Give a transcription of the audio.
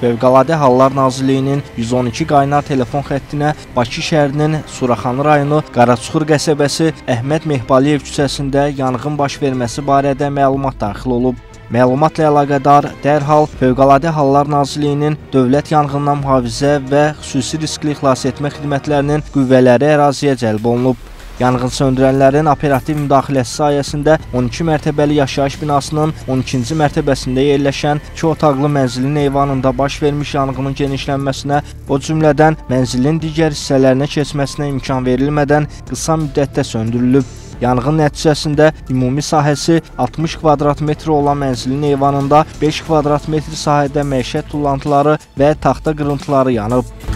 Fövqəladə Hallar Nazirliyinin 112 qaynar telefon xəttinə Bakı şəhərinin Suraxanı rayonu Qaraçuxur qəsəbəsi Əhməd Mehbaliyev küçəsində yanğın baş verməsi barədə məlumat daxil olub. Məlumatla əlaqədar dərhal Fövqəladə Hallar Nazirliyinin Dövlət Yanğından Mühafizə və Xüsusi Riskli Xilas Etmə Xidmətlərinin qüvvələri əraziyə cəlb olunub. Yanğın söndürənlərin operativ müdaxiləsi sayəsində 12 mərtəbəli yaşayış binasının 12-ci mərtəbəsində yerləşən 2 otaqlı mənzilin eyvanında baş vermiş yanğının genişlənməsinə, o cümlədən mənzilin digər hissələrinə keçməsinə imkan verilmədən qısa müddətdə söndürülüb. Yanğın nəticəsində ümumi sahəsi 60 kvadrat metr olan mənzilin eyvanında 5 kvadrat metr sahədə məişət tullantıları və taxta qırıntıları yanıb.